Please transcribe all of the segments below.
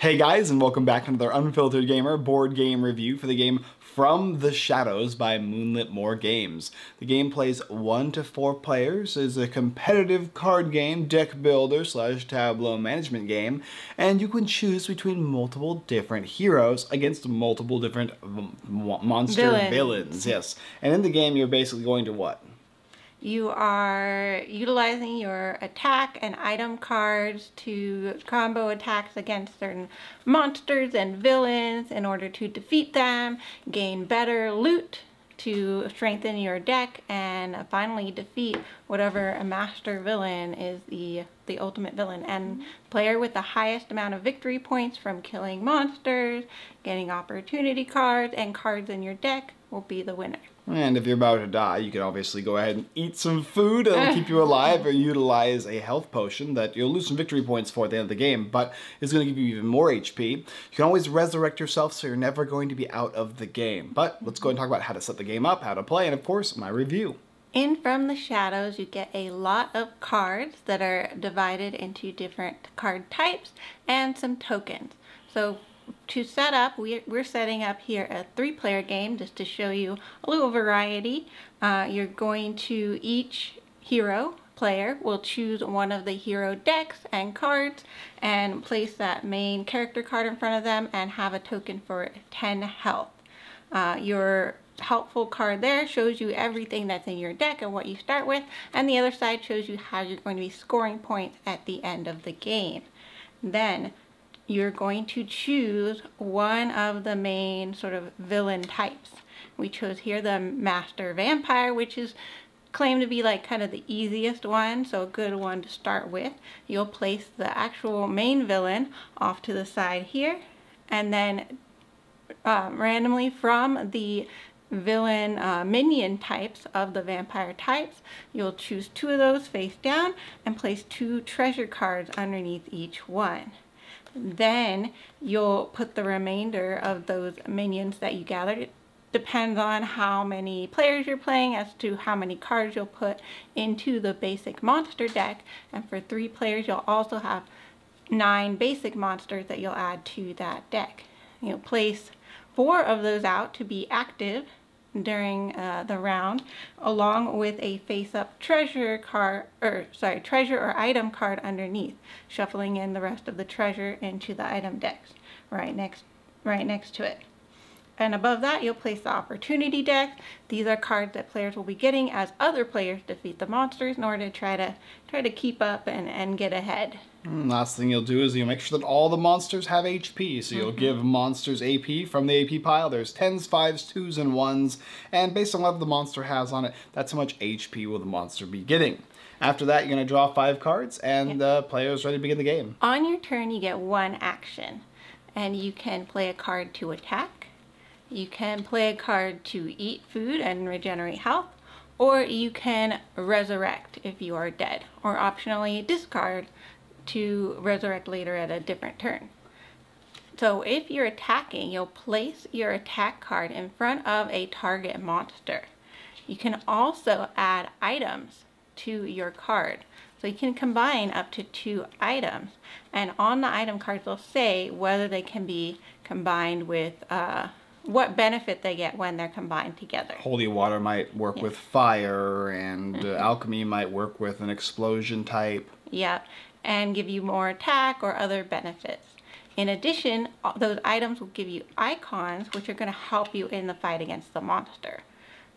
Hey guys, and welcome back to another Unfiltered Gamer board game review for the game From the Shadows by Moonlit More Games. The game plays 1 to 4 players, is a competitive card game, deck builder / tableau management game, and you can choose between multiple different heroes against multiple different monster villains. Yes, and in the game you're basically going to what? You are utilizing your attack and item cards to combo attacks against certain monsters and villains in order to defeat them, gain better loot to strengthen your deck, and finally defeat whatever a master villain is, the ultimate villain. And player with the highest amount of victory points from killing monsters, getting opportunity cards, and cards in your deck will be the winner. And if you're about to die, you can obviously go ahead and eat some food that'll keep you alive, or utilize a health potion that you'll lose some victory points for at the end of the game, but it's going to give you even more HP. You can always resurrect yourself, so you're never going to be out of the game. But let's go and talk about how to set the game up, how to play, and of course, my review. In From the Shadows, you get a lot of cards that are divided into different card types and some tokens. So to set up, we're setting up here a 3-player game just to show you a little variety. You're going to, each hero player will choose one of the hero decks and cards and place that main character card in front of them and have a token for 10 health. Your helpful card there shows you everything that's in your deck and what you start with, and the other side shows you how you're going to be scoring points at the end of the game. Then you're going to choose one of the main sort of villain types. We chose here the Master Vampire, which is claimed to be like kind of the easiest one, so a good one to start with. You'll place the actual main villain off to the side here, and then randomly from the villain minion types of the vampire types, you'll choose 2 of those face down and place 2 treasure cards underneath each one. Then you'll put the remainder of those minions that you gathered. It depends on how many players you're playing as to how many cards you'll put into the basic monster deck, and for 3 players you'll also have 9 basic monsters that you'll add to that deck. You'll place 4 of those out to be active during the round, along with a face-up treasure card, treasure or item card underneath, shuffling in the rest of the treasure into the item decks right next to it. And above that, you'll place the opportunity decks. These are cards that players will be getting as other players defeat the monsters in order to try to keep up and get ahead. Last thing you'll do is you'll make sure that all the monsters have HP, so you'll give monsters AP from the AP pile. There's 10s, 5s, 2s, and 1s, and based on what the monster has on it, that's how much HP will the monster be getting. After that, you're going to draw 5 cards, and the player's ready to begin the game. On your turn, you get 1 action, and you can play a card to attack, you can play a card to eat food and regenerate health, or you can resurrect if you are dead, or optionally discard to resurrect later at a different turn. So if you're attacking, you'll place your attack card in front of a target monster. You can also add items to your card. So you can combine up to 2 items, and on the item cards they'll say whether they can be combined with what benefit they get when they're combined together. Holy water might work with fire, and alchemy might work with an explosion type. Yep. And give you more attack or other benefits. In addition, those items will give you icons, which are going to help you in the fight against the monster.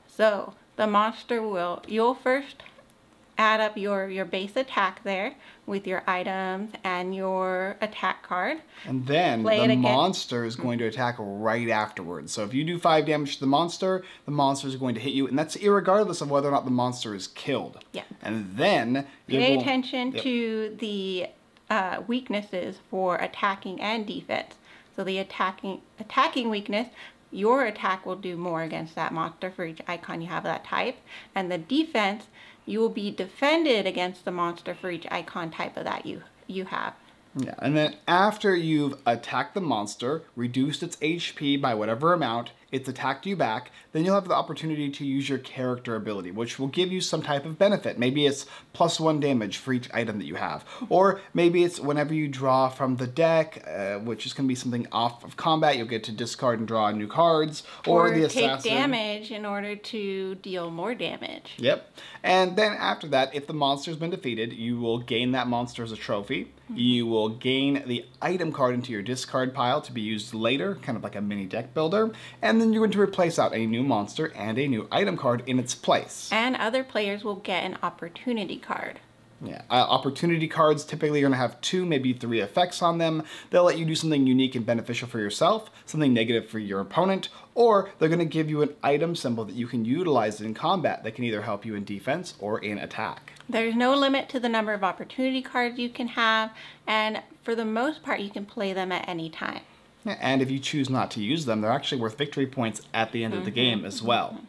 So the monster will, you'll first add up your base attack there with your items and your attack card. And then the monster is going to attack right afterwards. So if you do 5 damage to the monster is going to hit you, and that's irregardless of whether or not the monster is killed. Yeah. And then pay attention to the weaknesses for attacking and defense. So the attacking weakness, your attack will do more against that monster for each icon you have that type, and the defense, you will be defended against the monster for each icon type of that you have. Yeah, and then after you've attacked the monster, reduced its HP by whatever amount, it's attacked you back, then you'll have the opportunity to use your character ability, which will give you some type of benefit. Maybe it's +1 damage for each item that you have, or maybe it's whenever you draw from the deck, which is going to be something off of combat, you'll get to discard and draw new cards, or the assassin. Take damage in order to deal more damage. Yep. And then after that, if the monster's been defeated, you will gain that monster as a trophy. You will gain the item card into your discard pile to be used later, kind of like a mini deck builder, and then you're going to replace out a new monster and a new item card in its place. And other players will get an opportunity card. Yeah, opportunity cards typically are going to have 2, maybe 3 effects on them. They'll let you do something unique and beneficial for yourself, something negative for your opponent, or they're going to give you an item symbol that you can utilize in combat that can either help you in defense or in attack. There's no limit to the number of opportunity cards you can have, and for the most part, you can play them at any time. Yeah, and if you choose not to use them, they're actually worth victory points at the end of the game as well.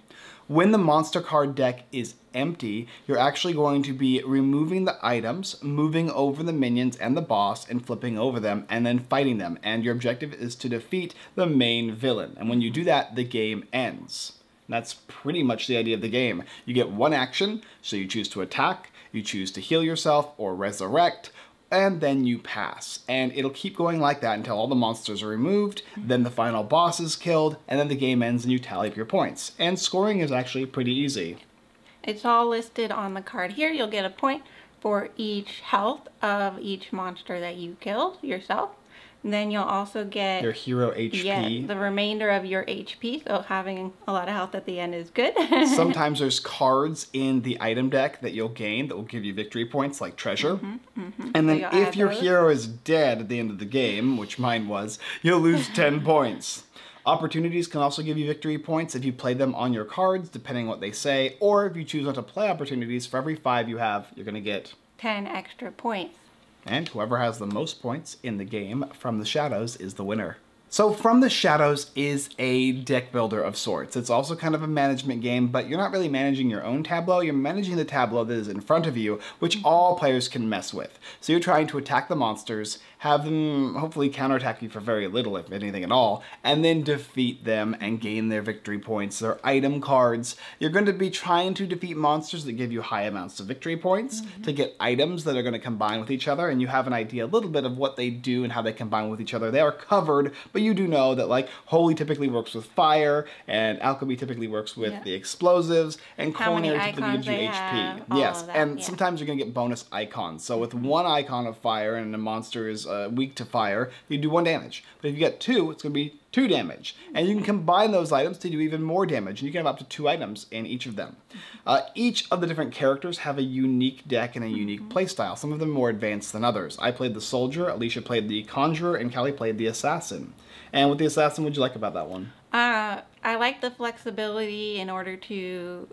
When the monster card deck is empty, you're actually going to be removing the items, moving over the minions and the boss, and flipping over them, and then fighting them. And your objective is to defeat the main villain. And when you do that, the game ends. And that's pretty much the idea of the game. You get one action, so you choose to attack, you choose to heal yourself or resurrect, and then you pass. And it'll keep going like that until all the monsters are removed, then the final boss is killed, and then the game ends and you tally up your points. And scoring is actually pretty easy. It's all listed on the card here. You'll get a point for each health of each monster that you killed yourself. And then you'll also get your hero HP. Yeah, the remainder of your HP, so having a lot of health at the end is good. Sometimes there's cards in the item deck that you'll gain that will give you victory points, like treasure. And then so if your hero is dead at the end of the game, which mine was, you'll lose 10 points. Opportunities can also give you victory points if you play them on your cards, depending on what they say, or if you choose not to play opportunities, for every 5 you have, you're going to get 10 extra points. And whoever has the most points in the game From the Shadows is the winner. So From the Shadows is a deck builder of sorts. It's also kind of a management game, but you're not really managing your own tableau, you're managing the tableau that is in front of you, which all players can mess with. So you're trying to attack the monsters, have them hopefully counterattack you for very little, if anything at all, and then defeat them and gain their victory points, their item cards. You're going to be trying to defeat monsters that give you high amounts of victory points to get items that are going to combine with each other, and you have an idea a little bit of what they do and how they combine with each other. They are covered, but you do know that, like, holy typically works with fire, and alchemy typically works with the explosives, and culinary typically gives you HP. Yes, and sometimes you're going to get bonus icons. So with one icon of fire and a monster is weak to fire, you do 1 damage. But if you get 2, it's going to be 2 damage. And you can combine those items to do even more damage, and you can have up to 2 items in each of them. Each of the different characters have a unique deck and a unique playstyle, some of them more advanced than others. I played the soldier, Alicia played the conjurer, and Callie played the assassin. And with the assassin, what did you like about that one? I like the flexibility in order to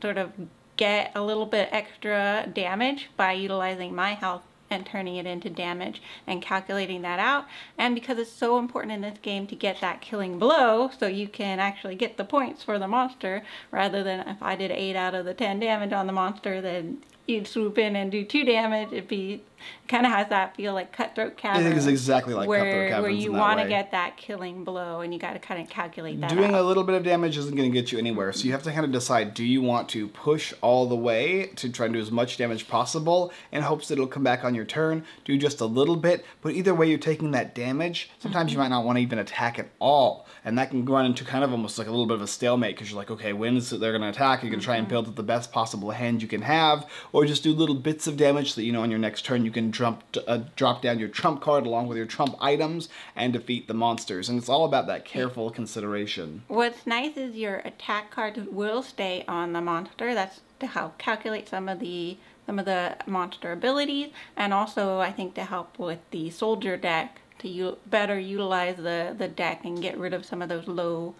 sort of get a little bit extra damage by utilizing my health and turning it into damage and calculating that out. And because it's so important in this game to get that killing blow so you can actually get the points for the monster, rather than if I did 8 out of the 10 damage on the monster, then you'd swoop in and do 2 damage. It'd be, kind of has that feel like Cutthroat Caverns. I think it's exactly like Cutthroat Caverns, where you want to get that killing blow, and you got to kind of calculate that. Doing a little bit of damage isn't going to get you anywhere, so you have to kind of decide: do you want to push all the way to try and do as much damage possible in hopes that it'll come back on your turn? Do just a little bit, but either way, you're taking that damage. Sometimes you might not want to even attack at all, and that can run into kind of almost like a little bit of a stalemate, because you're like, okay, when is it they're going to attack? You're going to try and build up the best possible hand you can have, or just do little bits of damage so that you know on your next turn you can drop down your trump card along with your trump items and defeat the monsters. And it's all about that careful consideration. What's nice is your attack card will stay on the monster. That's to help calculate some of the monster abilities, and also I think to help with the soldier deck to better utilize the deck and get rid of some of those low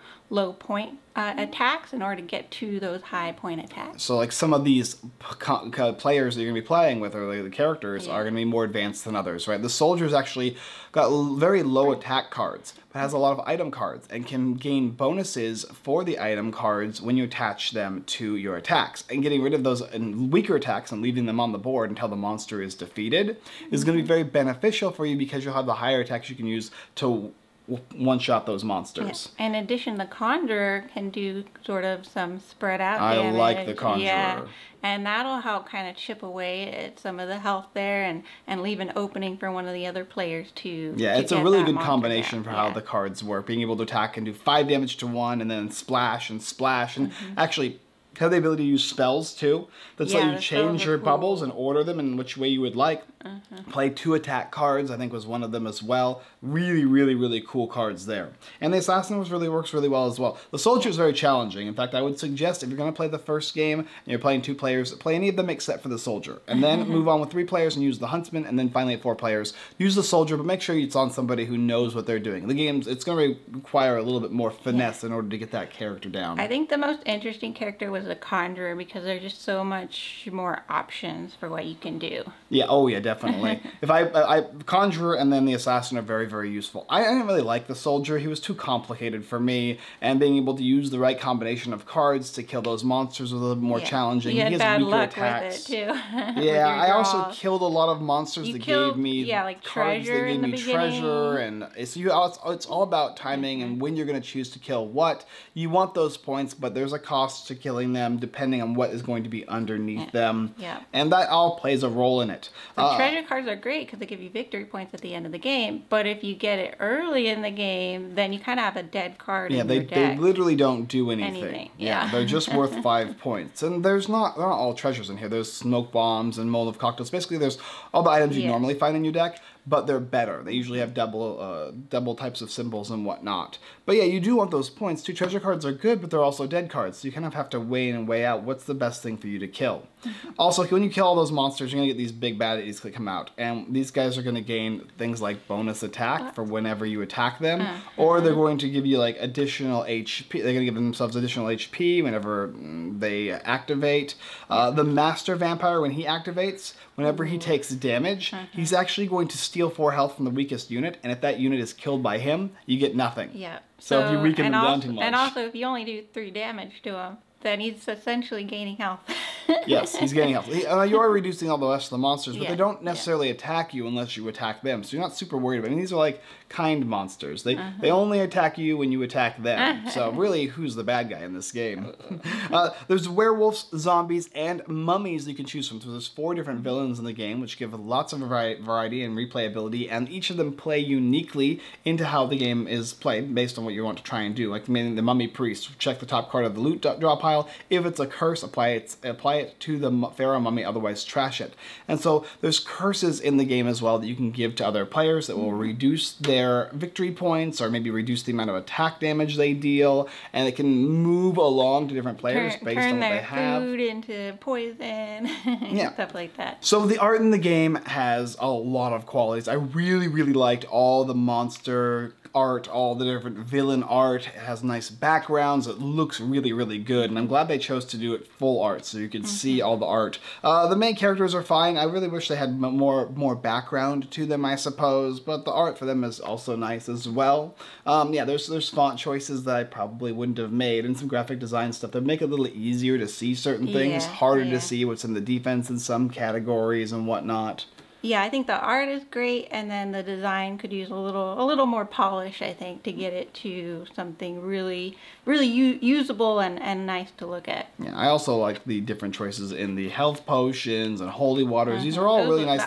point attacks in order to get to those high point attacks. So like some of these players that you're going to be playing with, or like the characters, are going to be more advanced than others, right? The soldier's actually got very low attack cards, but has a lot of item cards and can gain bonuses for the item cards when you attach them to your attacks. And getting rid of those weaker attacks and leaving them on the board until the monster is defeated is going to be very beneficial for you, because you'll have the higher attacks you can use to one-shot those monsters. Yeah. In addition, the Conjurer can do sort of some spread out damage. I like the Conjurer. Yeah. And that'll help kind of chip away at some of the health there and leave an opening for one of the other players to Yeah, it's a really good combination for how the cards work. Being able to attack and do 5 damage to one and then splash and splash and actually have the ability to use spells too. That's how you change your bubbles and order them in which way you would like. Play 2 attack cards, I think was one of them as well. Really, really, really cool cards there. And the Assassin really works really well as well. The Soldier is very challenging. In fact, I would suggest if you're going to play the first game and you're playing 2 players, play any of them except for the Soldier. And then move on with 3 players and use the Huntsman. And then finally at 4 players, use the Soldier, but make sure it's on somebody who knows what they're doing. The game's, it's going to require a little bit more finesse in order to get that character down. I think the most interesting character was the Conjurer, because there's just so much more options for what you can do. Yeah, oh yeah, definitely. If I Conjurer and then the Assassin are very, very useful. I didn't really like the Soldier. He was too complicated for me, and being able to use the right combination of cards to kill those monsters was a little more challenging. You had bad luck attacks with it too. Yeah, I also killed a lot of monsters that gave me treasure, and it's all about timing and when you're going to choose to kill what. You want those points, but there's a cost to killing them depending on what is going to be underneath them. Yeah. And that all plays a role in it. The treasure cards are great because they give you victory points at the end of the game, but if you get it early in the game, then you kind of have a dead card in your deck. They literally don't do anything. Yeah, they're just worth 5 points. And they're not all treasures in here. There's smoke bombs and Molotov cocktails. Basically, there's all the items you normally find in your deck, but they're better. They usually have double types of symbols and whatnot. But yeah, you do want those points too. Treasure cards are good, but they're also dead cards. So you kind of have to weigh in and weigh out what's the best thing for you to kill. Also, when you kill all those monsters, you're gonna get these big baddies that come out. And these guys are gonna gain things like bonus attack for whenever you attack them, or they're going to give you like additional HP. They're gonna give themselves additional HP whenever they activate. The Master Vampire, when he activates, whenever he takes damage, he's actually going to steal 4 health from the weakest unit, and if that unit is killed by him, you get nothing. Yeah. So if you weaken him down too much. And also, if you only do 3 damage to him, then he's essentially gaining health. Yes, he's gaining health. You are reducing all the rest of the monsters, but they don't necessarily attack you unless you attack them. So you're not super worried about it. I mean, these are like kind monsters. They only attack you when you attack them. So really, who's the bad guy in this game? There's werewolves, zombies, and mummies you can choose from. So there's 4 different villains in the game, which give lots of variety and replayability, and each of them play uniquely into how the game is played based on what you want to try and do. Like the mummy priest, check the top card of the loot draw pile. If it's a curse, apply it to the pharaoh mummy, otherwise trash it. And so there's curses in the game as well that you can give to other players that will reduce their victory points or maybe reduce the amount of attack damage they deal, and it can move along to different players based on what they have. Turn their food into poison and stuff like that. So the art in the game has a lot of qualities. I really, really liked all the monster art, all the different villain art. It has nice backgrounds. It looks really, really good, and I'm glad they chose to do it full art so you can see all the art. The main characters are fine. I really wish they had more background to them, I suppose, but the art for them is also nice as well. Yeah, there's font choices that I probably wouldn't have made, and some graphic design stuff that make it a little easier to see certain things, harder to see what's in the defense in some categories and whatnot. Yeah, I think the art is great, and then the design could use a little more polish, I think, to get it to something really, really usable and nice to look at. Yeah, I also like the different choices in the health potions and holy waters. These are all really nice.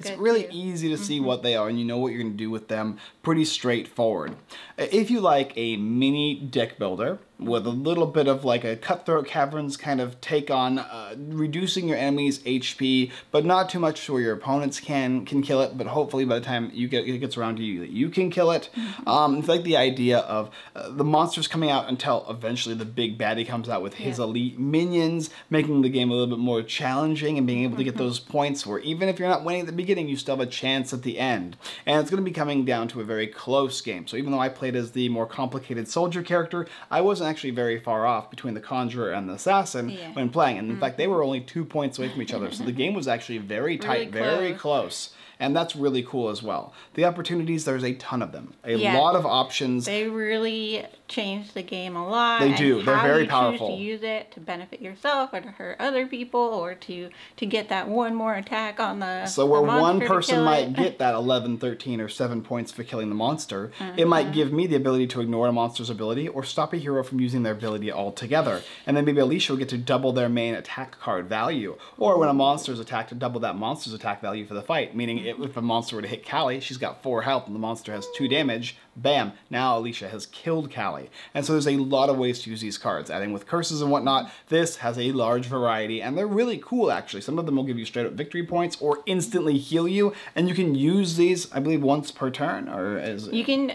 It's really easy to see what they are, and you know what you're going to do with them. Pretty straightforward. If you like a mini deck builder with a little bit of like a Cutthroat Caverns kind of take on reducing your enemy's HP, but not too much where your opponents can kill it, but hopefully by the time it gets around to you that you can kill it. It's like the idea of the monsters coming out until eventually the big baddie comes out with his elite minions, making the game a little bit more challenging and being able to get those points where even if you're not winning at the beginning, you still have a chance at the end. And it's going to be coming down to a very close game. So even though I played as the more complicated soldier character, I wasn't actually very far off between the Conjurer and the Assassin when playing, and in fact they were only 2 points away from each other, so the game was actually very tight, very close. And that's really cool as well. The opportunities, there's a ton of them. A lot of options. They really change the game a lot. They do. They're very powerful. How you choose to use it to benefit yourself or to hurt other people or to get that one more attack on the So where one person might get that 11, 13, or 7 points for killing the monster, it might give me the ability to ignore a monster's ability or stop a hero from using their ability altogether. And then maybe Alicia will get to double their main attack card value. Or when a monster's attacked, to double that monster's attack value for the fight. Meaning if a monster were to hit Callie, she's got 4 health and the monster has 2 damage. Bam, now Alicia has killed Callie. And so there's a lot of ways to use these cards, adding with curses and whatnot. This has a large variety and they're really cool actually. Some of them will give you straight up victory points or instantly heal you. And you can use these, I believe, once per turn or as... You can,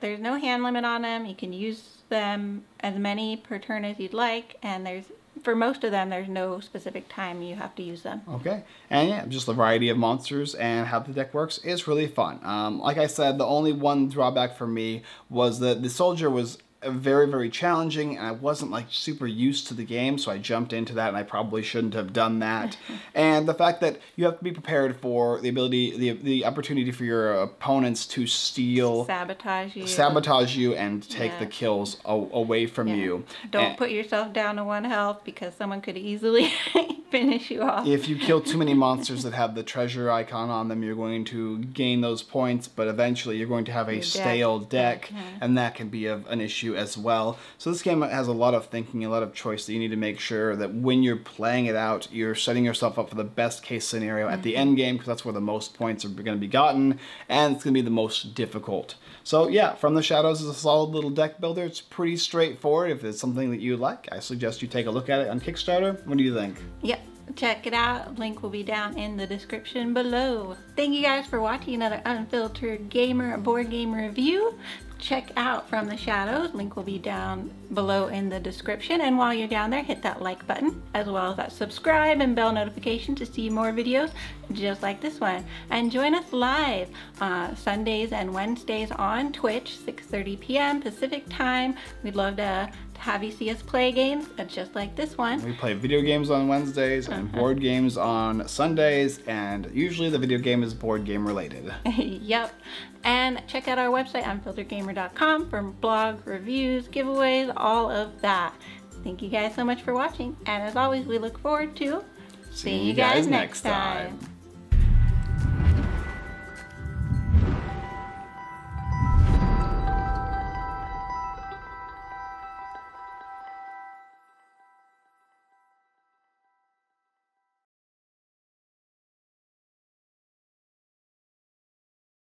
there's no hand limit on them. You can use them as many per turn as you'd like. And there's, for most of them, there's no specific time you have to use them. Okay, and yeah, just the variety of monsters and how the deck works is really fun. Like I said, the only one drawback for me was that the soldier was very, very challenging and I wasn't like super used to the game, so I jumped into that and I probably shouldn't have done that. And the fact that you have to be prepared for the ability, the opportunity for your opponents to steal, sabotage you and take the kills away from you. Don't put yourself down to 1 health because someone could easily finish you off. If you kill too many monsters that have the treasure icon on them, you're going to gain those points, but eventually you're going to have a stale deck and that can be an issue as well. So this game has a lot of thinking, a lot of choice that you need to make sure that when you're playing it out, you're setting yourself up for the best case scenario at the end game, because that's where the most points are going to be gotten and it's going to be the most difficult. So yeah, From the Shadows is a solid little deck builder. It's pretty straightforward. If it's something that you like, I suggest you take a look at it on Kickstarter. What do you think? Yep. Check it out. Link will be down in the description below. Thank you guys for watching another Unfiltered Gamer board game review. Check out From the Shadows. Link will be down below in the description. And while you're down there, hit that like button as well as that subscribe and bell notification to see more videos just like this one. And join us live Sundays and Wednesdays on Twitch, 6:30 p.m. Pacific time. We'd love to have you see us play games just like this one. We play video games on Wednesdays and board games on Sundays, and usually the video game is board game related. Yep. And check out our website, unfilteredgamer.com, for blog, reviews, giveaways, all of that. Thank you guys so much for watching, and as always, we look forward to seeing you guys next time.